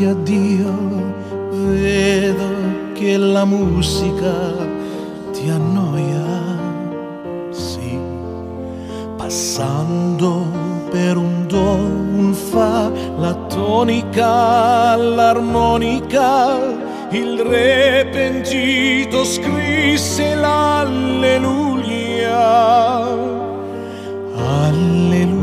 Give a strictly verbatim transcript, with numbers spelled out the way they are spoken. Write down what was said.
davanti a Dio vedo che la musica ti annoia, sì, passando per un do, un fa, la tonica, l'armonica. Il re pentito scrisse l'alleluia, alleluia,